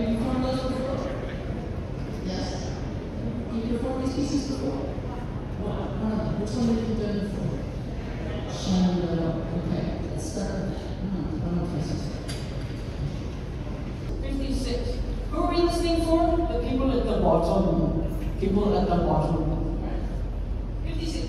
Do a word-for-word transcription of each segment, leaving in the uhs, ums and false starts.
you performed those before? Yes. Have you performed these pieces before? What? Uh, which one have you done before? Chandelier. Okay. Let's start with that. One of the pieces. fifty-six. Who are we listening for? The people at the bottom. People at the bottom. fifty-six.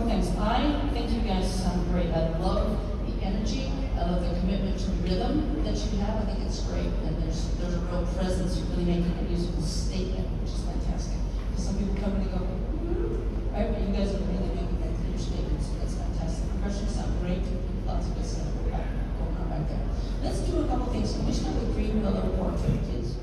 couple things. I think you guys sound great. I love the energy. I love the commitment to rhythm that you have. I think it's great. And there's there's a real presence. You're really making a musical statement, which is fantastic. Because some people come and they go, mm-hmm. Right? But you guys are really making that clear statement, so that's fantastic. The questions sound great. Lots of good stuff going on right there. Let's do a couple things. Can we start with Green Willow Award for the kids?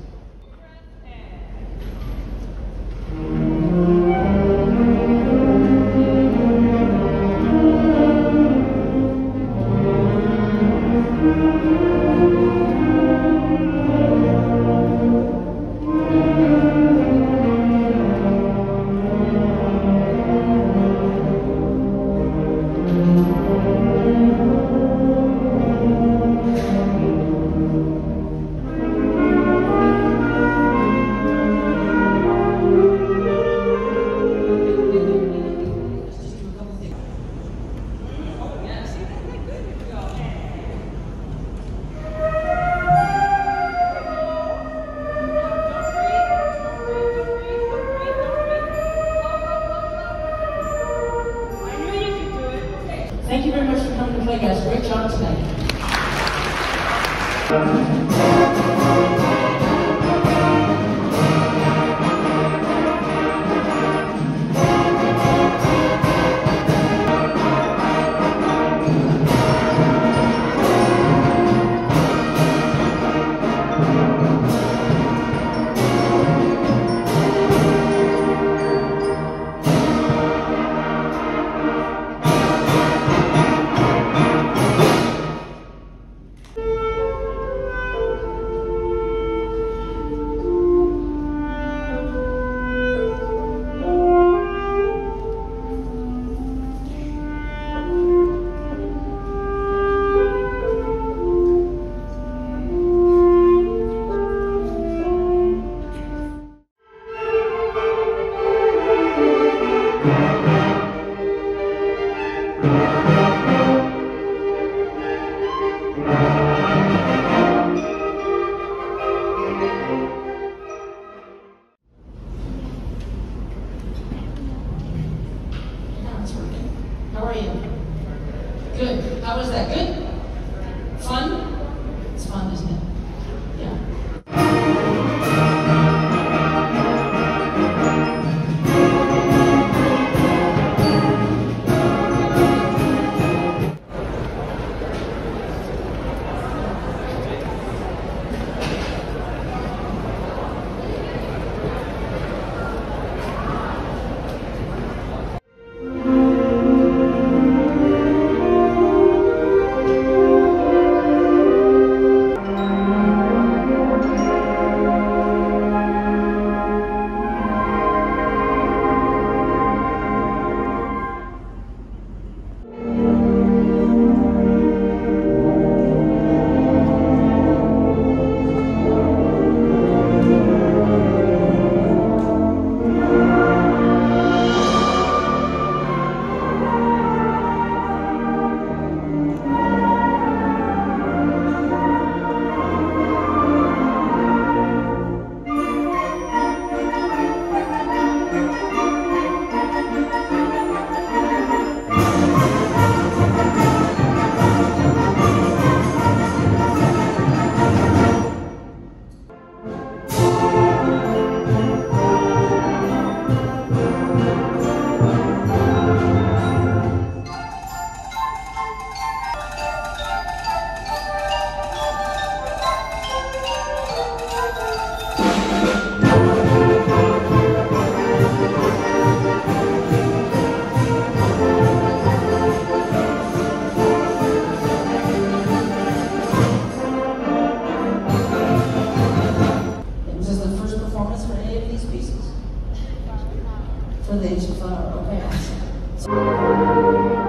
Thank you very much for coming to play, guys. Great job tonight. Good. How was that? Good? Fun? It's fun, isn't it? Yeah. For the Asian flower, okay, awesome. So